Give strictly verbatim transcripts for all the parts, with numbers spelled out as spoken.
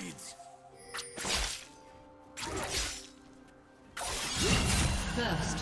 Blades! First.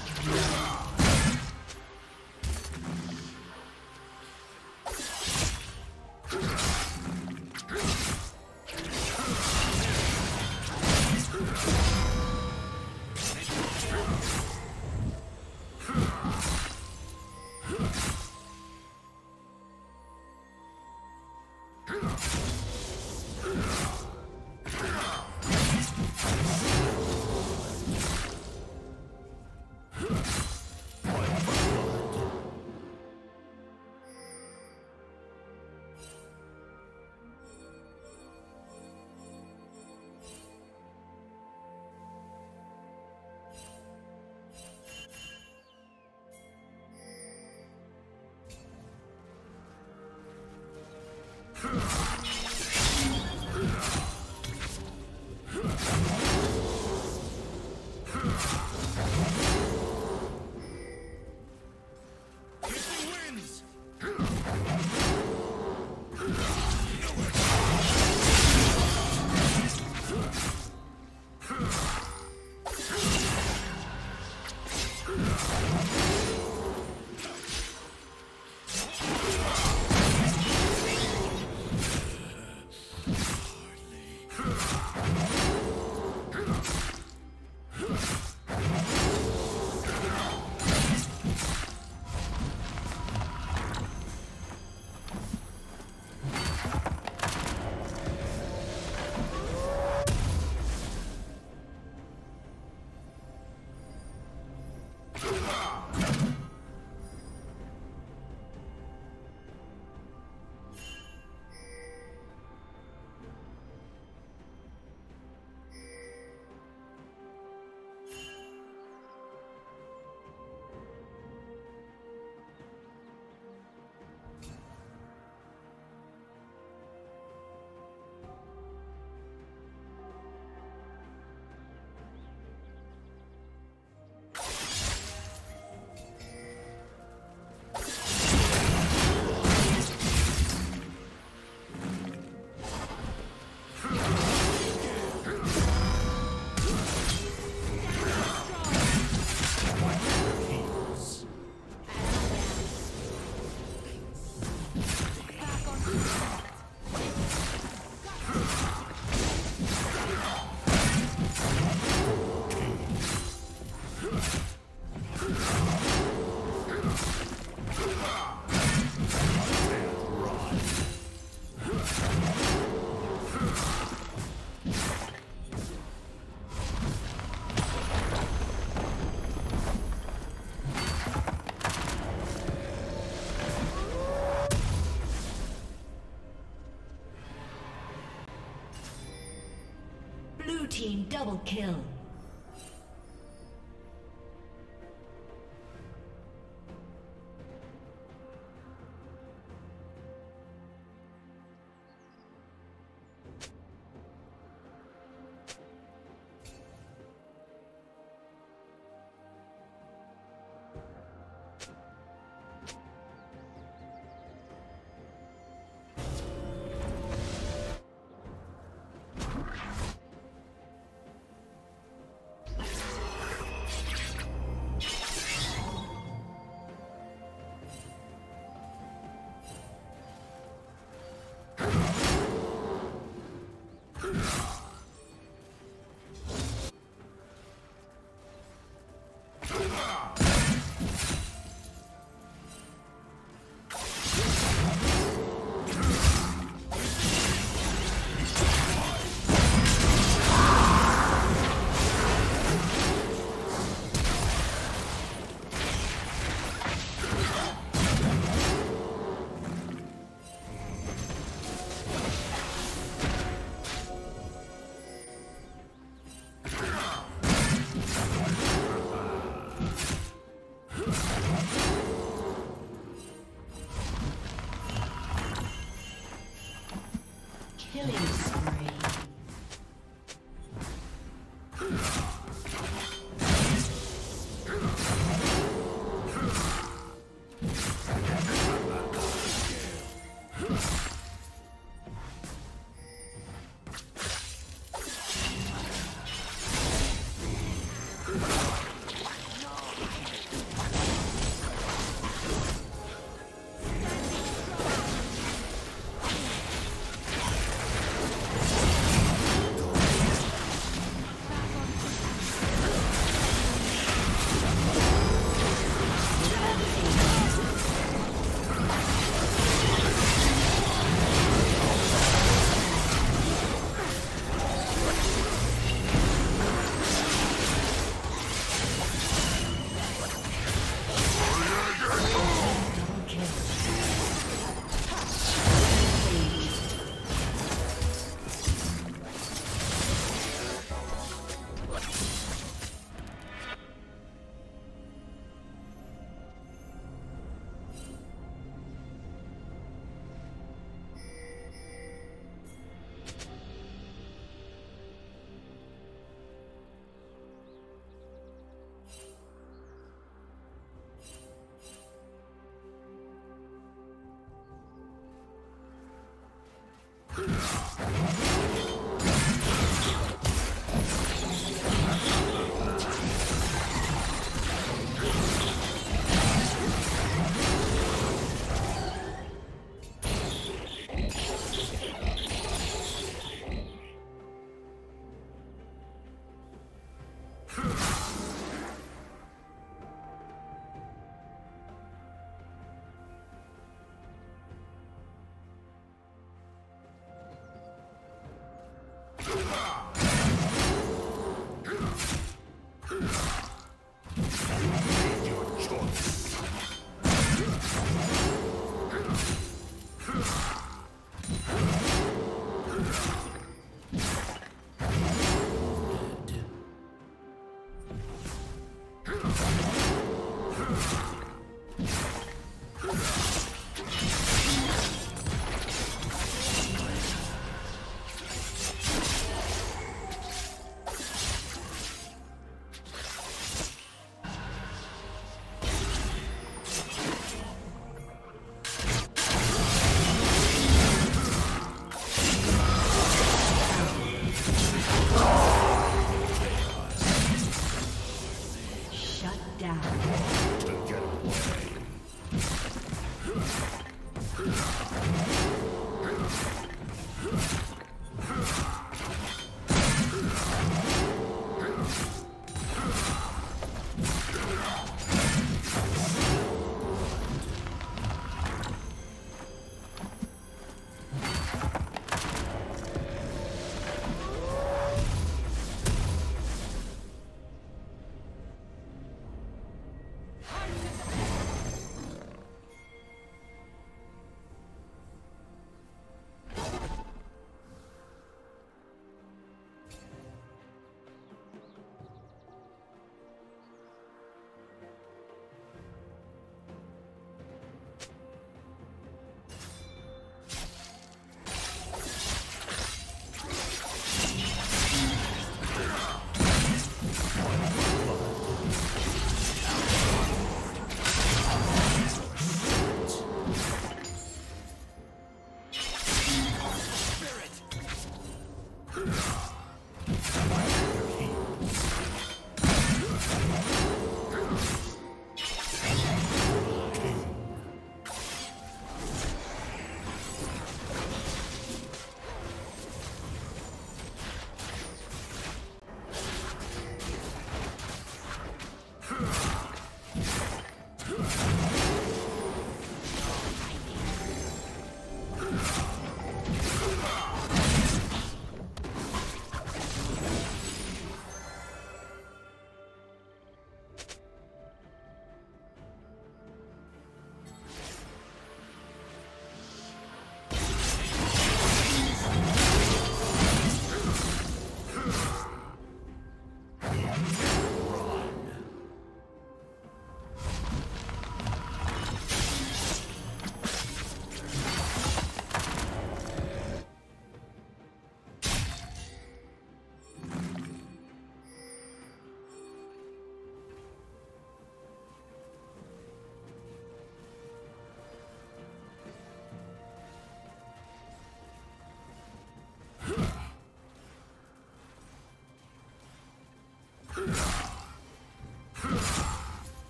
Team double kill.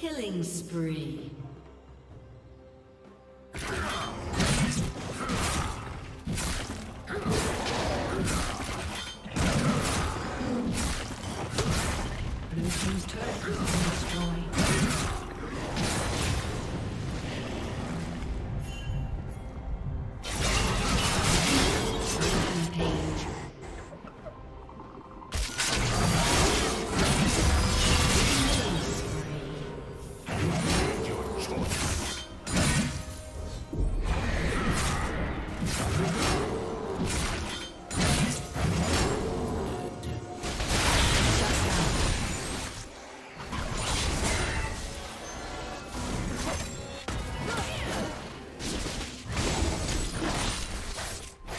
Killing spree.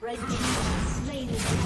Red team has slain the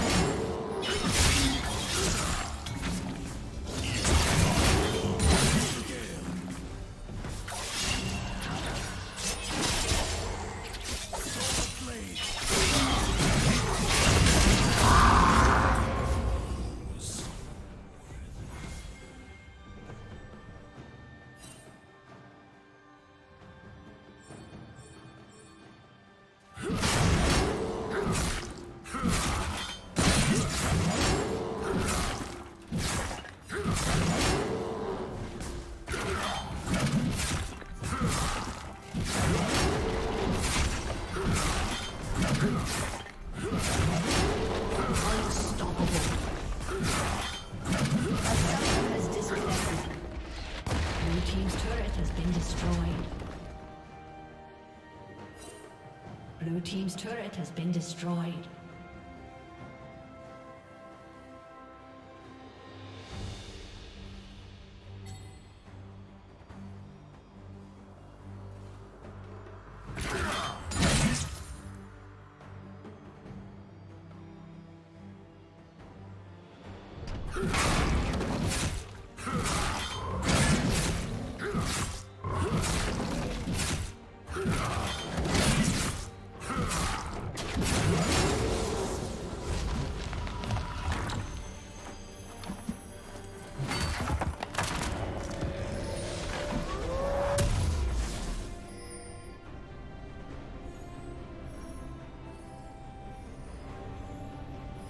Blue team's turret has been destroyed.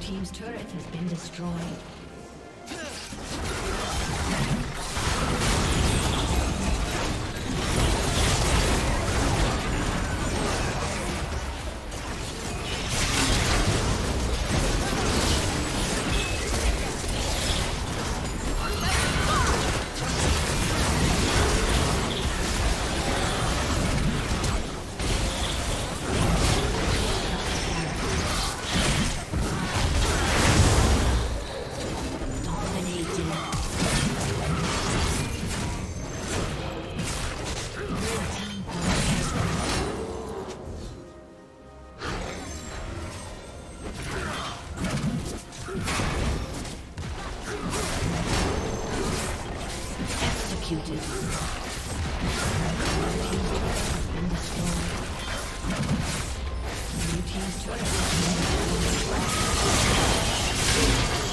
Team's turret has been destroyed. executed. Red team's turret has been destroyed. Blue team's turret has been destroyed.